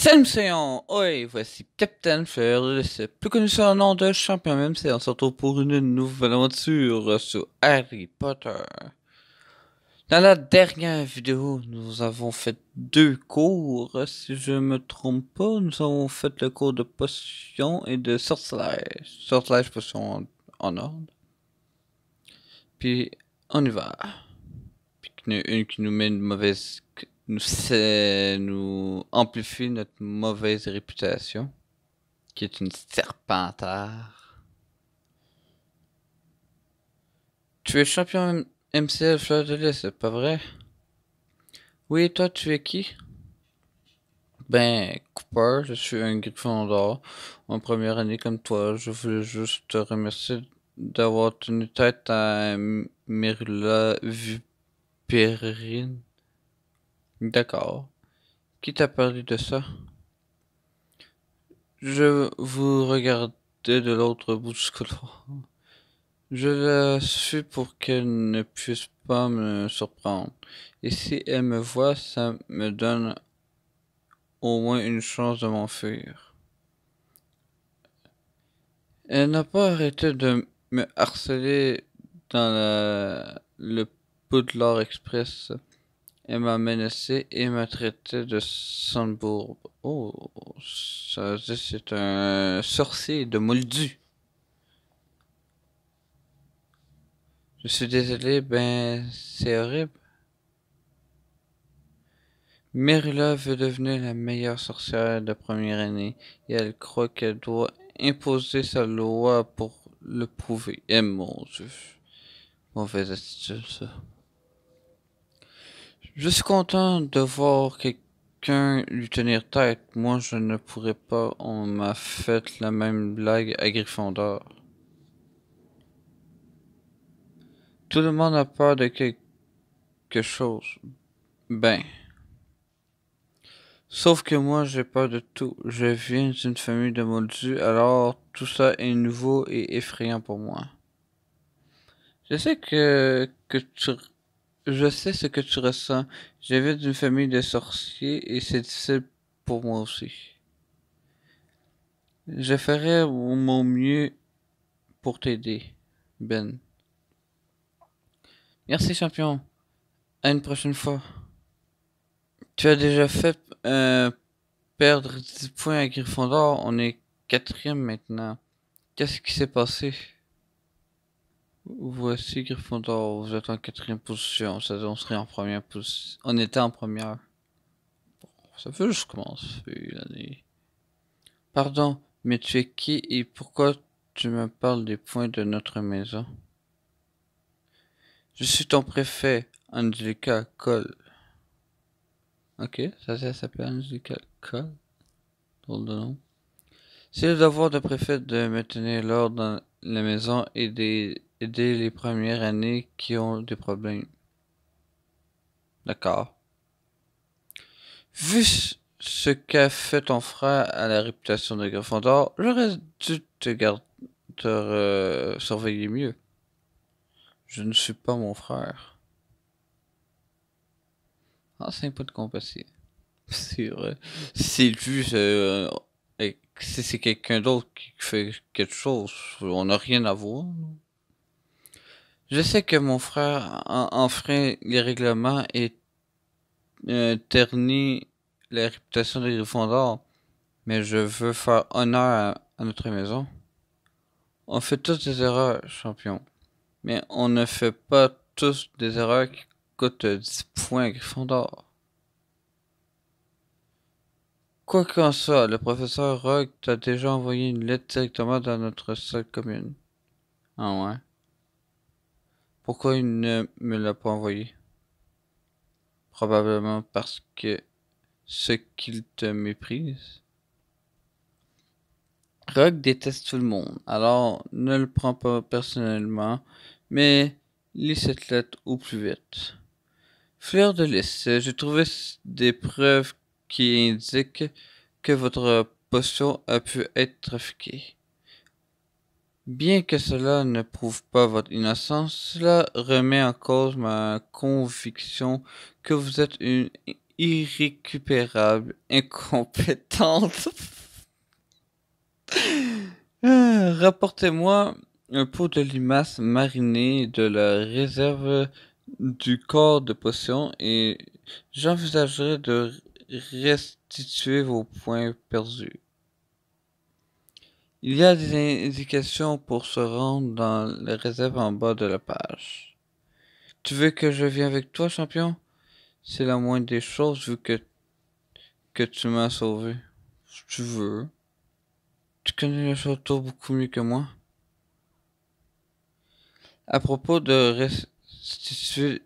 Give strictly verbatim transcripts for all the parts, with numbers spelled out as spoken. Salut, c'est Yon. Oui, voici Captain Flair, plus connu sous le nom de champion, même si on se retrouve pour une nouvelle aventure sur Harry Potter. Dans la dernière vidéo, nous avons fait deux cours, si je me trompe pas, nous avons fait le cours de potion et de sortilège. Sortilège potion en, en ordre. Puis, on y va. Puis, une qui nous met une mauvaise... Nous, nous amplifie notre mauvaise réputation, qui est une serpentard. Tu es champion M C L Fleur-de-Lys, c'est pas vrai? Oui, et toi, tu es qui? Ben, Cooper, je suis un Gryffondor. En première année comme toi, je voulais juste te remercier d'avoir tenu tête à Merula Vupérine. D'accord. Qui t'a parlé de ça? Je vous regardais de l'autre bout du couloir. Je la suis pour qu'elle ne puisse pas me surprendre. Et si elle me voit, ça me donne au moins une chance de m'enfuir. Elle n'a pas arrêté de me harceler dans la... le Poudlard Express. Elle m'a menacé et m'a traité de sanbourbe. Oh, ça veut dire que c'est un sorcier de moldu. Je suis désolé, ben c'est horrible. Merula veut devenir la meilleure sorcière de première année et elle croit qu'elle doit imposer sa loi pour le prouver. Eh mon Dieu, mauvaise attitude ça. Je suis content de voir quelqu'un lui tenir tête. Moi, je ne pourrais pas. On m'a fait la même blague à Gryffondor. Tout le monde a peur de quelque chose. Ben. Sauf que moi, j'ai peur de tout. Je viens d'une famille de moldus, alors tout ça est nouveau et effrayant pour moi. Je sais que, que tu... Je sais ce que tu ressens. Je viens d'une famille de sorciers et c'est difficile pour moi aussi. Je ferai mon mieux pour t'aider, Ben. Merci, champion. À une prochaine fois. Tu as déjà fait euh, perdre dix points à Gryffondor. On est quatrième maintenant. Qu'est-ce qui s'est passé? Voici Gryffondor, vous êtes en quatrième position, ça on serait en première position. On était en première. Ça fait juste commencer l'année. Pardon, mais tu es qui et pourquoi tu me parles des points de notre maison? Je suis ton préfet, Angelica Cole. Ok, ça, ça s'appelle Angelica Cole. Drôle de nom. C'est le devoir de préfet de maintenir l'ordre dans la maison et des aider les premières années qui ont des problèmes. D'accord. Vu ce qu'a fait ton frère à la réputation de Gryffondor, j'aurais dû te, garder, te euh, surveiller mieux. Je ne suis pas mon frère. Ah, c'est un peu de compassion. C'est vrai. Si lui, euh, si c'est quelqu'un d'autre qui fait quelque chose, on n'a rien à voir. Je sais que mon frère enfreint les règlements et euh, ternit la réputation de Gryffondor, mais je veux faire honneur à, à notre maison. On fait tous des erreurs, champion, mais on ne fait pas tous des erreurs qui coûtent dix points à Gryffondor. Quoi qu'en soit, le professeur Rogue t'a déjà envoyé une lettre directement dans notre salle commune. Ah ouais? Pourquoi il ne me l'a pas envoyé? Probablement parce que ce qu'il te méprise. Rogue déteste tout le monde, alors ne le prends pas personnellement, mais lis cette lettre au plus vite. Fleur-de-Lys, j'ai trouvé des preuves qui indiquent que votre potion a pu être trafiquée. Bien que cela ne prouve pas votre innocence, cela remet en cause ma conviction que vous êtes une irrécupérable, incompétente. ah, Rapportez-moi un pot de limaces marinées de la réserve du corps de potion et j'envisagerai de restituer vos points perdus. Il y a des indications pour se rendre dans la réserve en bas de la page. Tu veux que je vienne avec toi, champion? C'est la moindre des choses vu que, que tu m'as sauvé. Si tu veux. Tu connais le château beaucoup mieux que moi. À propos de restituer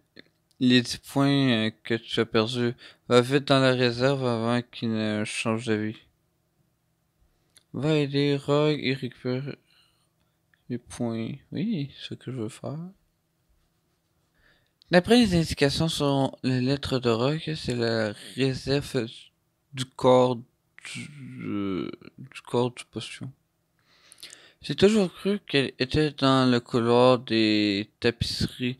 les dix points que tu as perdus, va vite dans la réserve avant qu'il ne change de vie. Va aider Rogue et récupère les points. Oui, ce que je veux faire. D'après les indications sur les lettres de Rogue, c'est la réserve du corps du, euh, du corps du potion. J'ai toujours cru qu'elle était dans le couloir des tapisseries.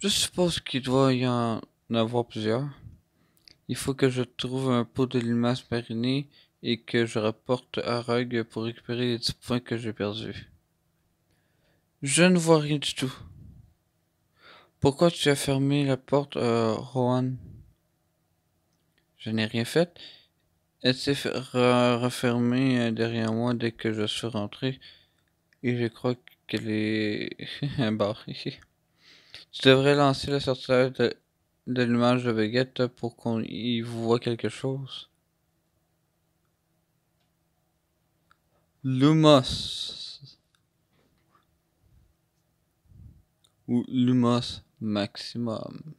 Je suppose qu'il doit y en avoir plusieurs. Il faut que je trouve un pot de limaces marinées et que je rapporte à Rogue pour récupérer les dix points que j'ai perdus. Je ne vois rien du tout. Pourquoi tu as fermé la porte, euh, Rohan? Je n'ai rien fait. Elle s'est refermée derrière moi dès que je suis rentré et je crois qu'elle est barrée. Tu devrais lancer le sortilège de, de l'image de Baguette pour qu'on y voit quelque chose. Lumos ou Lumos maximum.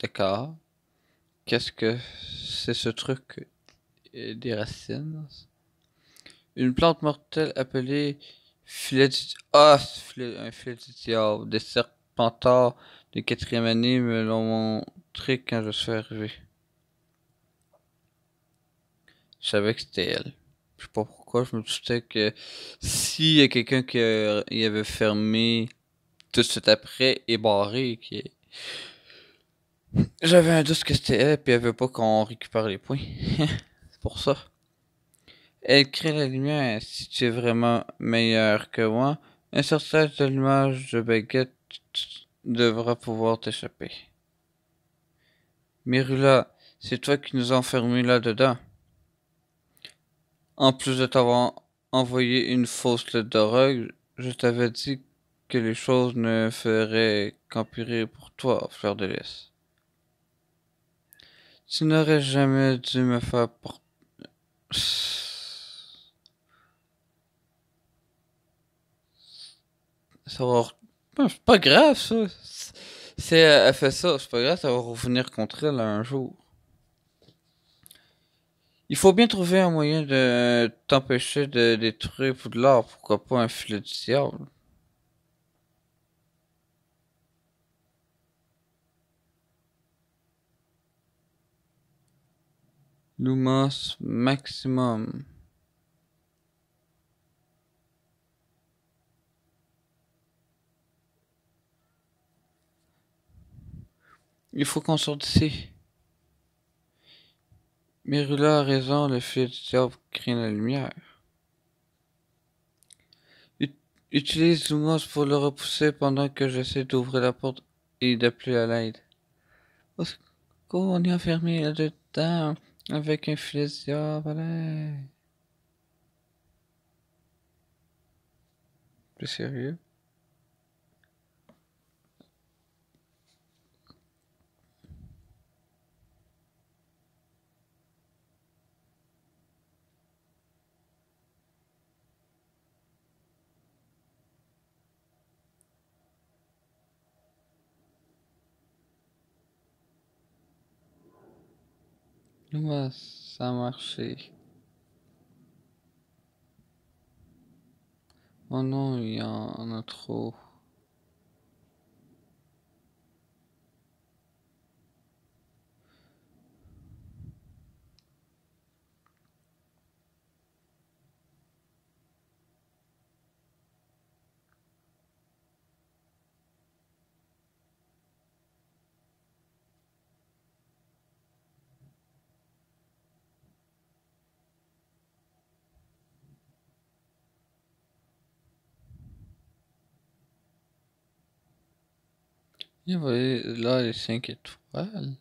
D'accord. Qu'est-ce que c'est ce truc des racines? Une plante mortelle appelée filetitia. Ah, un filetitia. Des serpentards de quatrième année me l'ont montré quand je suis arrivé. Je savais que c'était elle. Je sais pas pourquoi, je me doutais que s'il y a quelqu'un qui a, y avait fermé tout de suite après et barré, qui... j'avais un doute que c'était elle, puis elle veut pas qu'on récupère les points. C'est pour ça. Elle crée la lumière. Si tu es vraiment meilleur que moi, un sortilège de l'image de Baguette devra pouvoir t'échapper. Merula, c'est toi qui nous as enfermés là-dedans. En plus de t'avoir envoyé une fausse lettre de Rogue, je t'avais dit que les choses ne feraient qu'empirer pour toi, Fleur-de-Lys. Tu n'aurais jamais dû me faire porter... Ça va... C'est pas grave, ça. Si elle fait ça, c'est pas grave, ça va revenir contre elle un jour. Il faut bien trouver un moyen de t'empêcher de détruire Poudlard, pourquoi pas un filet du diable. Lumos maximum. Il faut qu'on sorte d'ici. Merula a raison, le fil du diable crée la lumière. Ut Utilise Lumos pour le repousser pendant que j'essaie d'ouvrir la porte et d'appeler à l'aide. Au secours, on est enfermé là-dedans avec un filet du diable. Allez. Plus sérieux? Ouais, ça a marché. Oh non, il y en a trop. Il va aller là les cinq étoiles.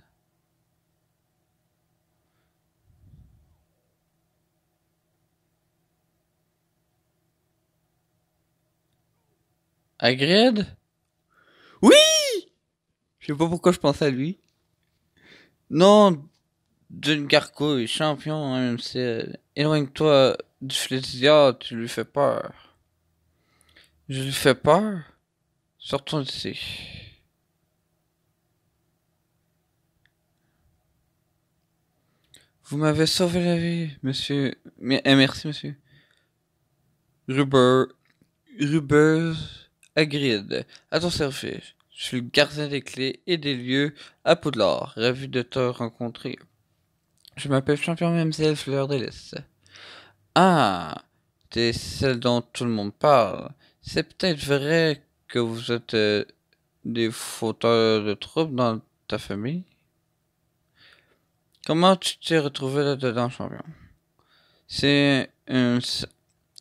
Hagrid? Oui! Je sais pas pourquoi je pensais à lui. Non, d'une gargouille, champion en M C L. Éloigne-toi du filetitia, tu lui fais peur. Je lui fais peur? Sortons d'ici. Vous m'avez sauvé la vie, monsieur. Mais, eh, merci, monsieur. Ruber. Rubeus Hagrid, à ton service. Je suis le gardien des clés et des lieux à Poudlard. Ravi de te rencontrer. Je m'appelle champion même si elle Fleur-de-Lys. Ah, t'es celle dont tout le monde parle. C'est peut-être vrai que vous êtes euh, des fauteurs de troubles dans ta famille. Comment tu t'es retrouvé là-dedans, champion? C'est un...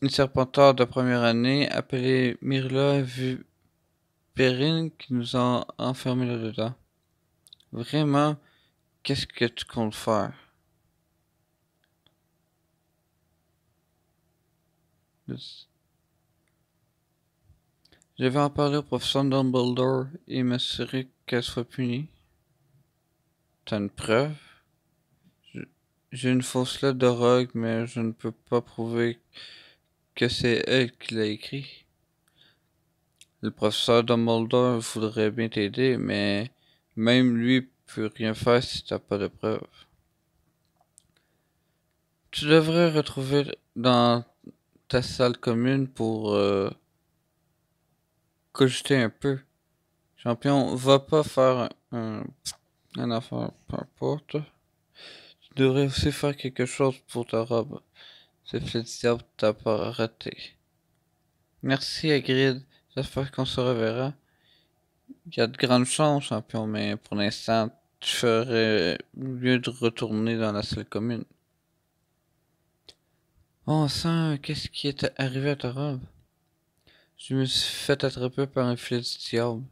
Une serpenteur de première année appelée Myrla Vupérine qui nous a enfermés là-dedans. Vraiment, qu'est-ce que tu comptes faire? Je vais en parler au professeur Dumbledore et m'assurer qu'elle soit punie. T'as une preuve? J'ai une fausse lettre de Rogue, mais je ne peux pas prouver que c'est elle qui l'a écrit. Le professeur Dumbledore voudrait bien t'aider, mais même lui peut rien faire si t'as pas de preuves. Tu devrais retrouver dans ta salle commune pour euh, cogiter un peu. Champion, va pas faire un, un affaire, peu importe. Tu devrais aussi faire quelque chose pour ta robe. C'est félicitaire pour t'as pas raté. Merci Hagrid, j'espère qu'on se reverra. Il y a de grandes chances, champion, mais pour l'instant, tu ferais mieux de retourner dans la salle commune. On sent, qu'est-ce qui est arrivé à ta robe? Je me suis fait attraper par un filet du diable.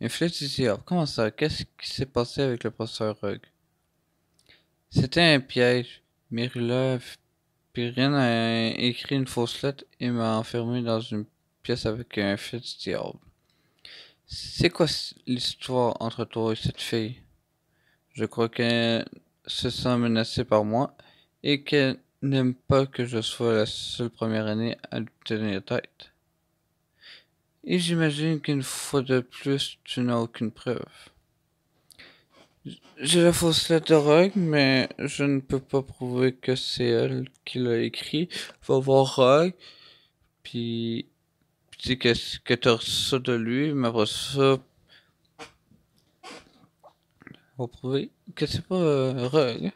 Un filet du diable? Comment ça? Qu'est-ce qui s'est passé avec le professeur Rogue? C'était un piège. Merula Vupérine a écrit une fausse lettre et m'a enfermé dans une pièce avec un fil du diable. C'est quoi l'histoire entre toi et cette fille? Je crois qu'elle se sent menacée par moi et qu'elle n'aime pas que je sois la seule première année à lui tenir tête. Et j'imagine qu'une fois de plus, tu n'as aucune preuve. J'ai la fausse lettre de Rogue, mais je ne peux pas prouver que c'est elle qui l'a écrit. Va voir Rogue, puis dis qu'est-ce que t'as reçu de lui, mais après ça, va prouver que c'est pas euh, Rogue.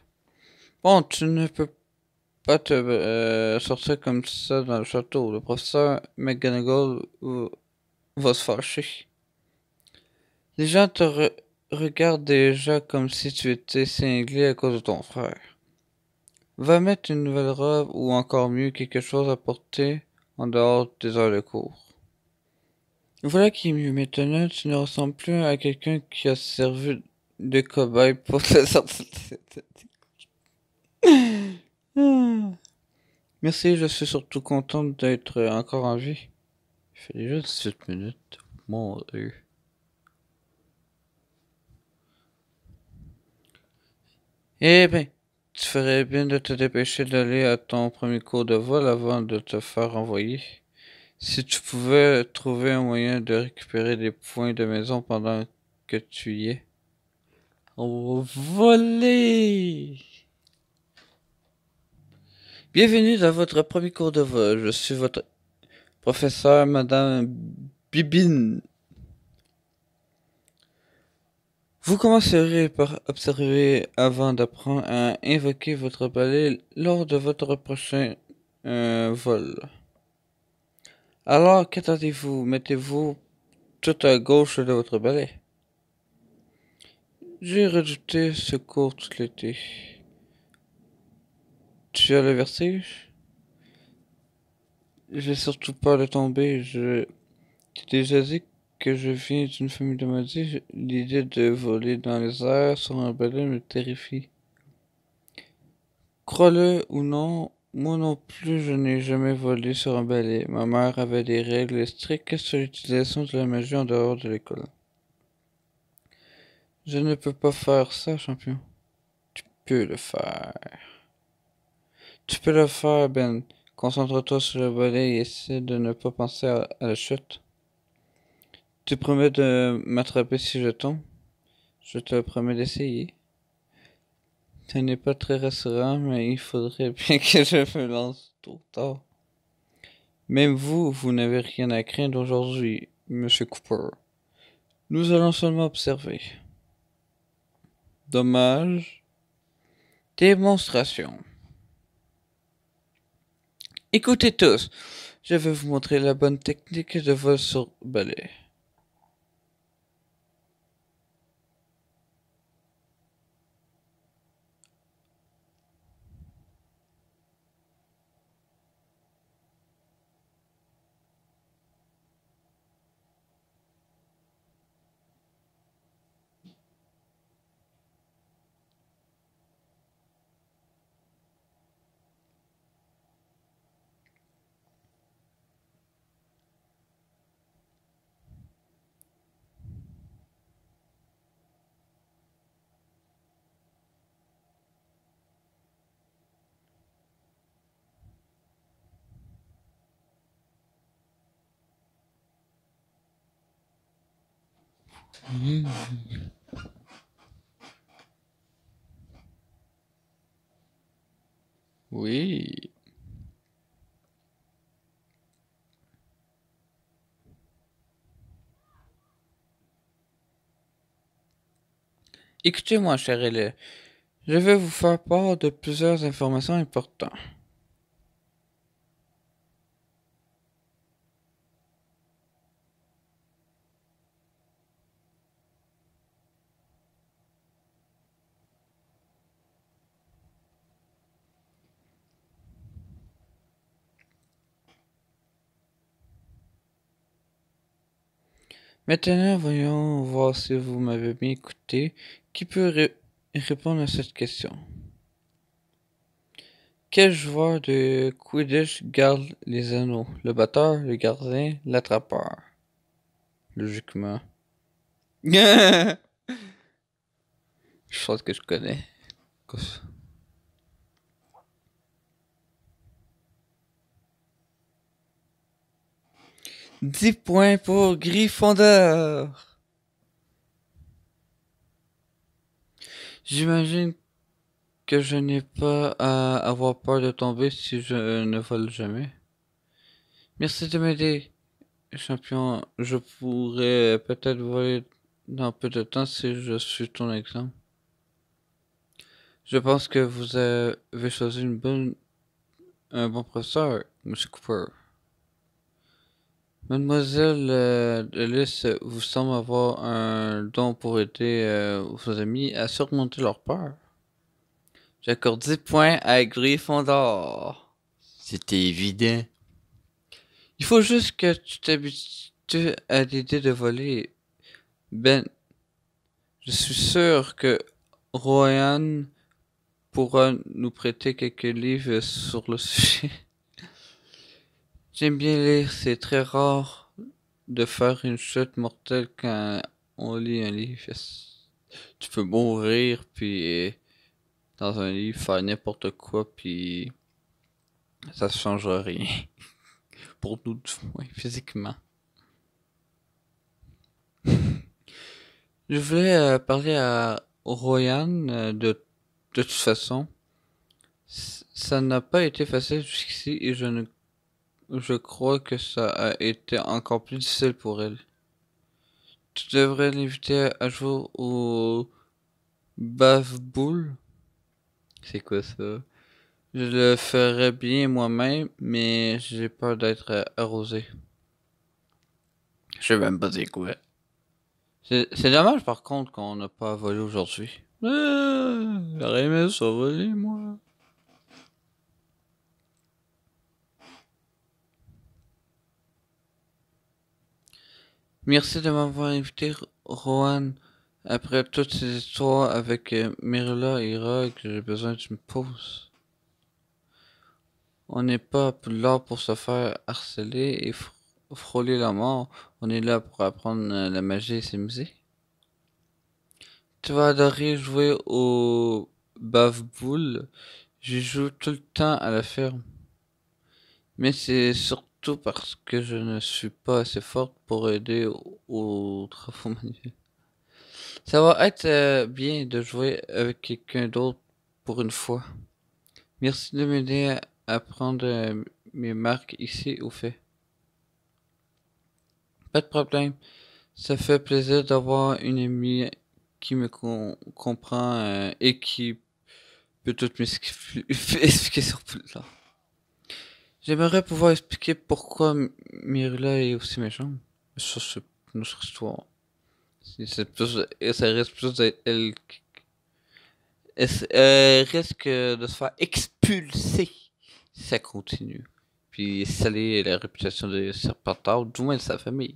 Bon, tu ne peux pas te euh, sortir comme ça dans le château. Le professeur McGonagall euh, va se fâcher. Les gens te re Regarde déjà comme si tu étais cinglé à cause de ton frère. Va mettre une nouvelle robe ou encore mieux quelque chose à porter en dehors des heures de cours. Voilà qui est mieux. Maintenant, tu ne ressembles plus à quelqu'un qui a servi de cobaye pour te sortir de cette... Merci, je suis surtout contente d'être encore en vie. Il fait déjà dix-huit minutes. Mon Dieu. Eh bien, tu ferais bien de te dépêcher d'aller à ton premier cours de vol avant de te faire renvoyer. Si tu pouvais trouver un moyen de récupérer des points de maison pendant que tu y es. On va voler! Bienvenue dans votre premier cours de vol. Je suis votre professeur, Madame Bibine. Vous commencerez par observer avant d'apprendre à invoquer votre balai lors de votre prochain euh, vol. Alors, qu'attendez-vous? Mettez-vous tout à gauche de votre balai. J'ai redouté ce cours tout l'été. Tu as le vertige? J'ai surtout peur de tomber. Je t'ai déjà dit que je viens d'une famille de maudits, l'idée de voler dans les airs sur un ballon me terrifie. Crois-le ou non, moi non plus je n'ai jamais volé sur un balai. Ma mère avait des règles strictes sur l'utilisation de la magie en dehors de l'école. Je ne peux pas faire ça, champion. Tu peux le faire. Tu peux le faire, Ben. Concentre-toi sur le balai et essaie de ne pas penser à la chute. Tu promets de m'attraper si je tombe? Je te promets d'essayer. Ce n'est pas très rassurant, mais il faudrait bien que je me lance tôt ou tard. Même vous, vous n'avez rien à craindre aujourd'hui, Monsieur Cooper. Nous allons seulement observer. Dommage. Démonstration. Écoutez tous, je vais vous montrer la bonne technique de vol sur balai. Mmh. Oui. Écoutez-moi, cher élève. Je vais vous faire part de plusieurs informations importantes. Maintenant, voyons voir si vous m'avez bien écouté. Qui peut ré répondre à cette question? Quel joueur de Quidditch garde les anneaux? Le batteur, le gardien, l'attrapeur? Logiquement. Je pense que je connais. dix points pour Gryffondor. J'imagine que je n'ai pas à avoir peur de tomber si je ne vole jamais. Merci de m'aider, champion. Je pourrais peut-être voler dans peu de temps si je suis ton exemple. Je pense que vous avez choisi une bonne, un bon professeur, Monsieur Cooper. Mademoiselle euh, Alice vous semble avoir un don pour aider euh, vos amis à surmonter leur peur. J'accorde dix points à Gryffondor. C'était évident. Il faut juste que tu t'habitues à l'idée de voler. Ben, je suis sûr que Rohan pourra nous prêter quelques livres sur le sujet. J'aime bien lire, c'est très rare de faire une chute mortelle quand on lit un livre. Tu peux mourir, puis dans un livre, faire n'importe quoi, puis ça ne change rien. Pour nous, oui, physiquement. Je voulais euh, parler à Rohan euh, de, de toute façon. C ça n'a pas été facile jusqu'ici et je ne Je crois que ça a été encore plus difficile pour elle. Tu devrais l'inviter à jouer au bave-boule. C'est quoi ça? Je le ferais bien moi-même, mais j'ai peur d'être arrosé. Je sais même pas c'est quoi. C'est dommage par contre qu'on n'a pas volé aujourd'hui. Ah, j'aurais aimé ça voler moi. Merci de m'avoir invité, Rohan. Après toutes ces histoires avec euh, Merula et Rogue, j'ai besoin d'une pause. On n'est pas là pour se faire harceler et fr frôler la mort. On est là pour apprendre euh, la magie et s'amuser. Tu vas adorer jouer au bave-boule. J'y joue tout le temps à la ferme. Mais c'est surtout parce que je ne suis pas assez forte pour aider aux, aux travaux manuels. Ça va être euh, bien de jouer avec quelqu'un d'autre pour une fois. Merci de m'aider à, à prendre euh, mes marques ici au fait. Pas de problème. Ça fait plaisir d'avoir une amie qui me com comprend euh, et qui peut tout m'expliquer sur Poudlard. J'aimerais pouvoir expliquer pourquoi Myrla est aussi méchante. Ça c'est notre histoire. Plus, ça risque plus d'être elle, elle risque de se faire expulser si ça continue. Puis saler la réputation de Serpentard, du moins de sa famille.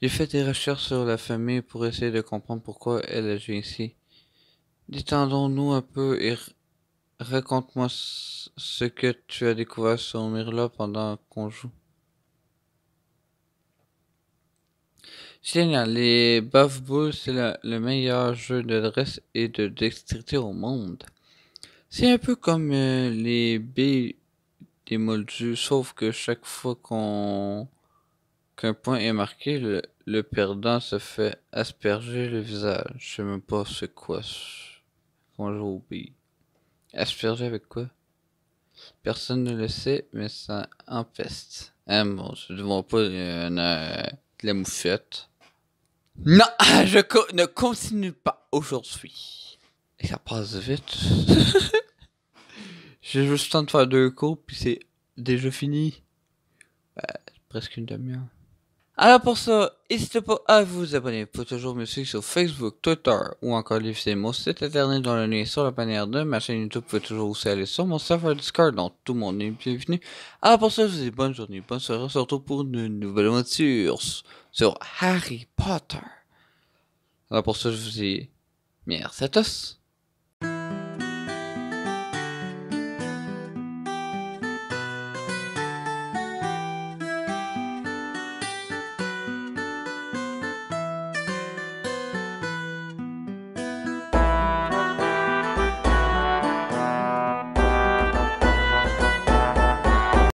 J'ai fait des recherches sur la famille pour essayer de comprendre pourquoi elle agit ainsi. Détendons-nous un peu et raconte-moi ce que tu as découvert sur Myrla pendant qu'on joue. Génial, les bave-boules, c'est le meilleur jeu d'adresse et de dextérité au monde. C'est un peu comme euh, les billes des moldus, sauf que chaque fois qu'on qu'un point est marqué, le, le perdant se fait asperger le visage. Je sais même pas c'est quoi qu'on joue aux billes. Asperger avec quoi? Personne ne le sait, mais ça empeste. Ah bon, je ne vois pas une, euh, de la moufette. Non, je co ne continue pas aujourd'hui. Et ça passe vite. J'ai juste le temps de faire deux cours, puis c'est déjà fini. Bah, presque une demi-heure. Alors pour ça, n'hésitez pas à vous abonner pour toujours me suivre sur Facebook, Twitter ou encore laisser mon site internet dans le lien sur la bannière de ma chaîne YouTube. Vous pouvez toujours aussi aller sur mon serveur Discord dont tout le monde est bienvenu. Alors pour ça, je vous dis bonne journée, bonne soirée, surtout pour une nouvelle aventure sur Harry Potter. Alors pour ça, je vous dis merci à tous.